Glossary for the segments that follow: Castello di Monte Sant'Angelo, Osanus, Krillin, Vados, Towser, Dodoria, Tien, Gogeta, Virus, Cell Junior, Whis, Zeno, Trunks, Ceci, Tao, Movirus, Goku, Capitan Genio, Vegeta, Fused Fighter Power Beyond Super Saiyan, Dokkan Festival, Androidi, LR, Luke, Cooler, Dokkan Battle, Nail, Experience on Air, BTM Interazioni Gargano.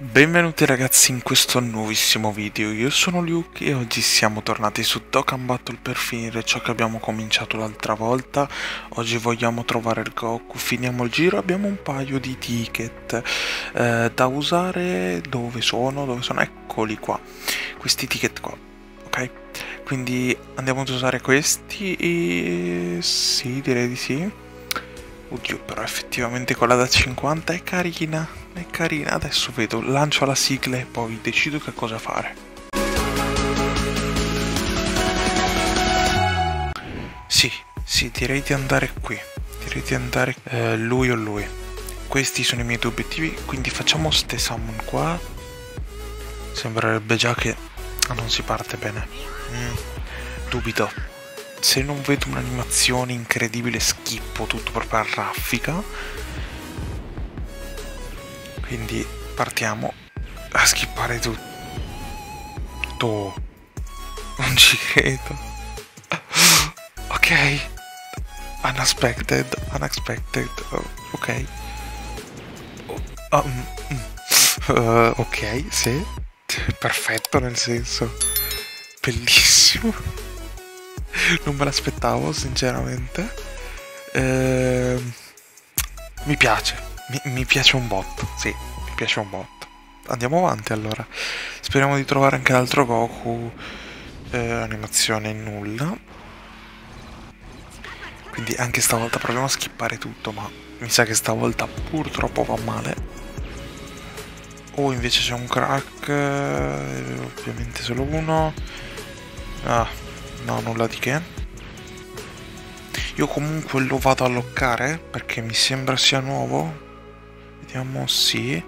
Benvenuti ragazzi in questo nuovissimo video, io sono Luke e oggi siamo tornati su Dokkan Battle per finire ciò che abbiamo cominciato l'altra volta. Oggi vogliamo trovare il Goku, finiamo il giro, abbiamo un paio di ticket da usare. Dove sono? Eccoli qua, questi ticket qua, ok? Quindi andiamo ad usare questi e... sì, direi di sì. Oddio, però effettivamente quella da 50 è carina. È carina, adesso vedo, lancio la sigla e poi decido che cosa fare. Sì, direi di andare qui. Direi di andare lui o lui. Questi sono i miei due obiettivi, quindi facciamo ste summon qua. Sembrerebbe già che non si parte bene. Dubito. Se non vedo un'animazione incredibile schippo tutto proprio a raffica. Quindi partiamo a schippare tutto. Non ci credo. Ok. Unexpected. Ok. Ok, sì. Perfetto, nel senso. Bellissimo. Non me l'aspettavo, sinceramente. Mi piace. Mi piace un botto, sì, mi piace un botto. Andiamo avanti allora. Speriamo di trovare anche l'altro Goku. Animazione nulla. Quindi anche stavolta proviamo a skippare tutto, ma mi sa che stavolta purtroppo va male. Oh, invece c'è un crack. Ovviamente solo uno. Ah, no, nulla di che. Io comunque lo vado a loccare perché mi sembra sia nuovo. Vediamo, sì,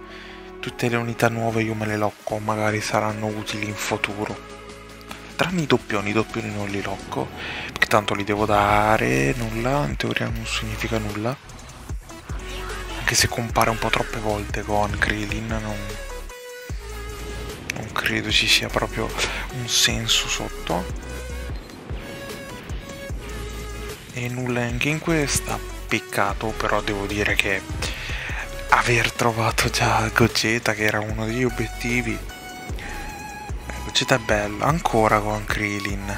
tutte le unità nuove io me le locco, magari saranno utili in futuro. Tranne i doppioni non li locco, perché tanto li devo dare, nulla, in teoria non significa nulla. Anche se compare un po' troppe volte con Krillin, non credo ci sia proprio un senso sotto. E nulla anche in questa, peccato, però devo dire che... aver trovato già Gogeta, che era uno degli obiettivi. Gogeta è bello, ancora con Krillin.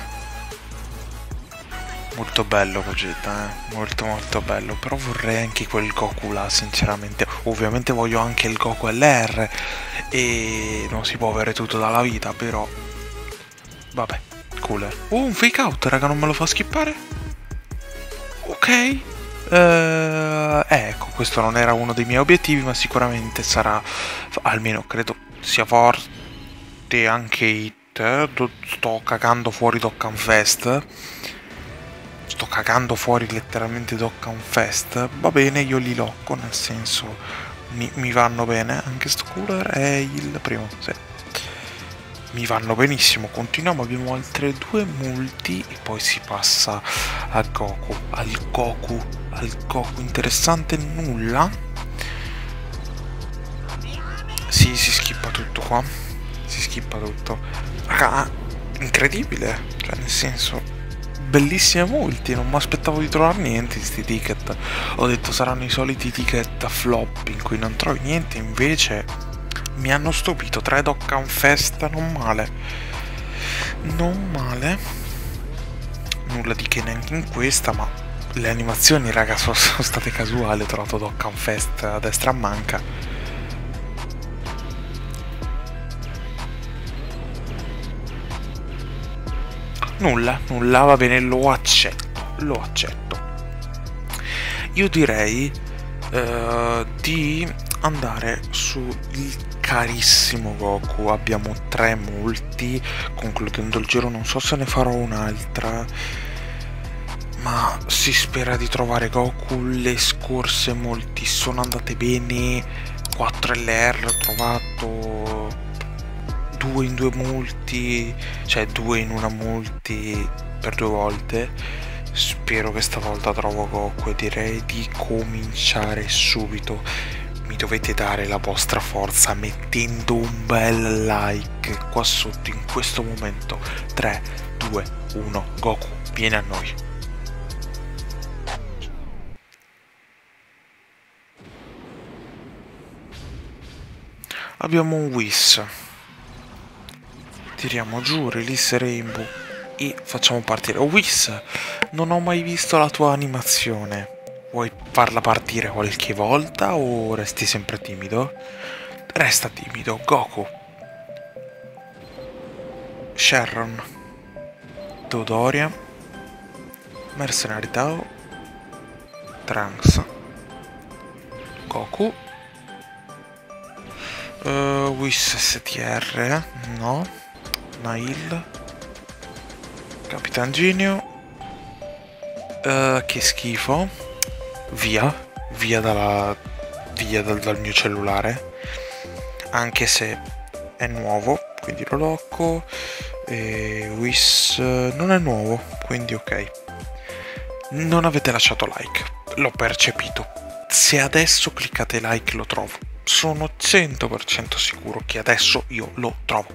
Molto bello Gogeta, molto molto bello. Però vorrei anche quel Goku là, sinceramente. Ovviamente voglio anche il Goku LR. E non si può avere tutto dalla vita, però... vabbè, Cooler. Oh, un fake out, raga, non me lo fa skippare? Ok. Ecco, questo non era uno dei miei obiettivi, ma sicuramente sarà, almeno credo sia forte anche hit. Sto cagando fuori Dokkan Fest. Sto cagando fuori letteralmente Dokkan Fest. Va bene, io li locco, nel senso mi vanno bene. Anche sto Cooler è il primo, sì. Mi vanno benissimo, continuiamo, abbiamo altre due multi e poi si passa a Goku, al Goku, interessante nulla. Sì, si schippa tutto qua, si schippa tutto. Ah, incredibile, cioè nel senso, bellissime multi, non mi aspettavo di trovare niente in sti ticket. Ho detto saranno i soliti ticket flop in cui non trovi niente, invece... mi hanno stupito, 3 Dokkan Fest, non male. Non male. Nulla di che neanche in questa, ma le animazioni, raga, sono state casuali. Ho trovato Dokkan Fest a destra a manca. Nulla, va bene, lo accetto. Io direi di andare sul carissimo Goku. Abbiamo 3 multi, concludendo il giro non so se ne farò un'altra, ma si spera di trovare Goku. Le scorse multi sono andate bene, 4 LR ho trovato, 2 in 2 multi, cioè 2 in una multi per 2 volte. Spero che stavolta trovo Goku e direi di cominciare subito. Mi dovete dare la vostra forza mettendo un bel like qua sotto in questo momento. 3, 2, 1, Goku, vieni a noi. Abbiamo un Whis. Tiriamo giù, release Rainbow e facciamo partire. Oh Whis, non ho mai visto la tua animazione. Vuoi farla partire qualche volta o resti sempre timido? Resta timido, Goku. Sharon. Dodoria. Mercenari Tao. Trunks. Goku. Whis STR, no. Nail. Capitan Genio. Che schifo. Via dal mio cellulare. Anche se è nuovo, quindi lo locco. E Whis non è nuovo, quindi ok. Non avete lasciato like, l'ho percepito. Se adesso cliccate like lo trovo. Sono 100% sicuro che adesso io lo trovo.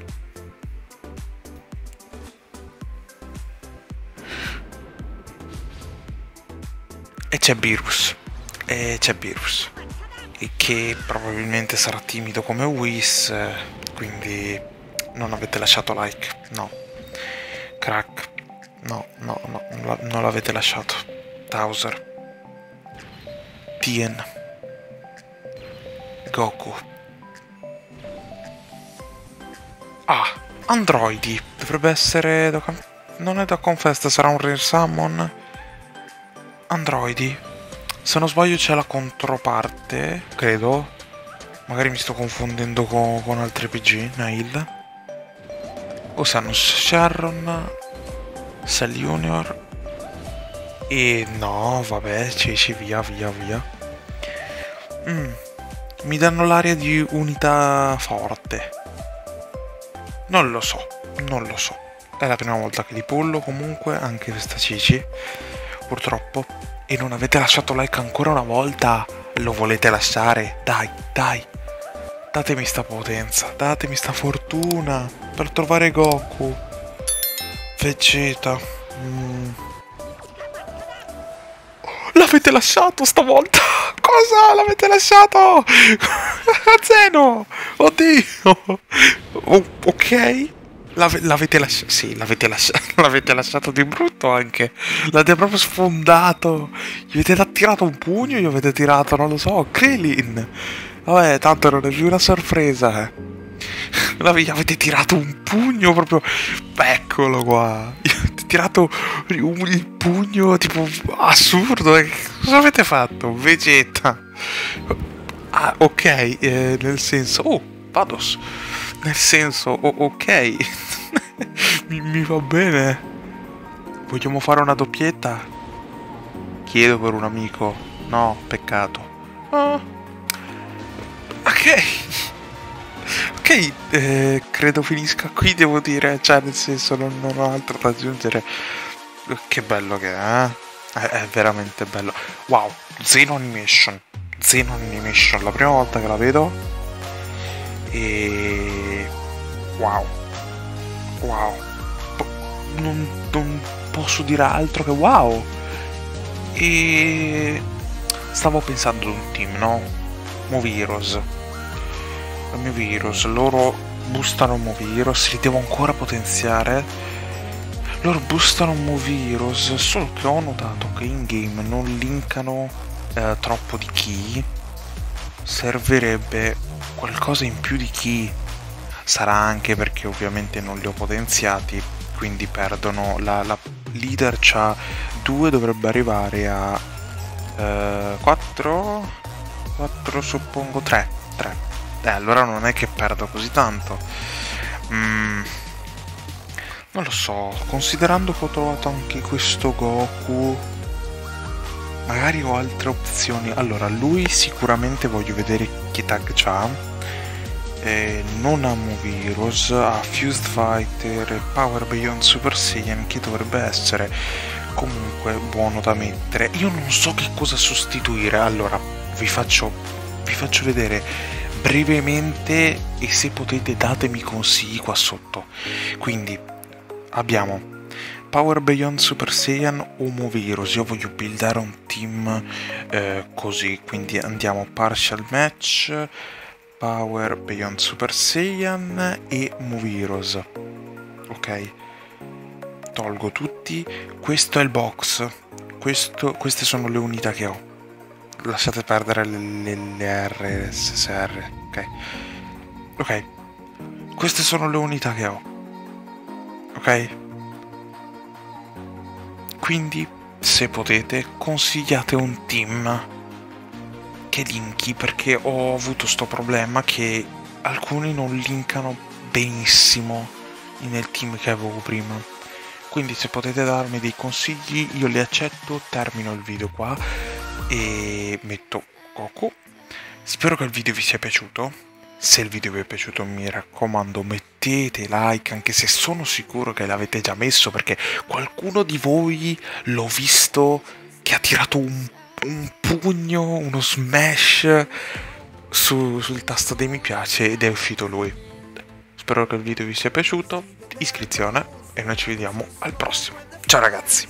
E c'è Virus. Che probabilmente sarà timido come Whis, quindi non avete lasciato like. No. Crack. No. Non l'avete lasciato. Towser. Tien. Goku. Ah, Androidi. Dovrebbe essere... non è Dokkan Festival, sarà un Rare Summon. Androidi. Se non sbaglio c'è la controparte, credo. Magari mi sto confondendo con altri PG. Nail. Osanus. Sharon. Cell Junior. E no, vabbè, Ceci, via. Mi danno l'aria di unità forte. Non lo so. È la prima volta che li pollo comunque, anche questa Ceci, purtroppo. E non avete lasciato like ancora una volta. Lo volete lasciare? Dai. Datemi sta potenza, datemi sta fortuna per trovare Goku. Vegeta. L'avete lasciato stavolta? Cosa? L'avete lasciato? Zeno! Oddio! Oh, ok? L'avete lasciato? Sì, l'avete lasciato di brutto anche. L'avete proprio sfondato. Gli avete tirato un pugno, gli avete tirato, non lo so, Krillin. Vabbè, tanto non è più una sorpresa. Gli avete tirato un pugno proprio... Eccolo qua. Gli avete tirato il pugno tipo assurdo. Cosa avete fatto? Vegeta. Ah, ok, nel senso... Oh, Vados. Nel senso, ok. mi va bene. Vogliamo fare una doppietta? Chiedo per un amico. No, peccato. Oh. Ok, credo finisca qui, devo dire. Cioè, nel senso, non ho altro da aggiungere. Che bello che è, eh? È veramente bello. Wow, Xeno Animation, la prima volta che la vedo. E... Wow. Non posso dire altro che wow. E... stavo pensando ad un team, no? Movirus. Loro boostano Movirus, li devo ancora potenziare. Loro boostano Movirus, solo che ho notato che in game non linkano troppo di key. Servirebbe qualcosa in più di key. Sarà anche perché ovviamente non li ho potenziati, quindi perdono. La leader c'ha 2, dovrebbe arrivare a 4, 4 suppongo, 3. Allora non è che perdo così tanto. Non lo so, considerando che ho trovato anche questo Goku, magari ho altre opzioni. Allora, lui sicuramente voglio vedere che tag c'ha. Non ha Movirus, ha Fused Fighter Power Beyond Super Saiyan, che dovrebbe essere comunque buono da mettere. Io non so che cosa sostituire. Allora, vi faccio vedere brevemente e se potete datemi consigli qua sotto. Quindi abbiamo Power Beyond Super Saiyan o Movirus. Io voglio buildare un team così, quindi andiamo Partial Match, Power Beyond Super Saiyan e Movirus. Ok, tolgo tutti. Questo è il box. Queste sono le unità che ho. Lasciate perdere le RSSR. Ok, ok, queste sono le unità che ho. Ok, quindi se potete consigliate un team che linki, perché ho avuto sto problema che alcuni non linkano benissimo nel team che avevo prima. Quindi se potete darmi dei consigli io li accetto. Termino il video qua e metto Goku. Spero che il video vi sia piaciuto. Se il video vi è piaciuto, mi raccomando, mettete like, anche se sono sicuro che l'avete già messo, perché qualcuno di voi l'ho visto che ha tirato un pugno, uno smash sul tasto dei mi piace ed è uscito lui. Spero che il video vi sia piaciuto, iscrizione e noi ci vediamo al prossimo. Ciao ragazzi!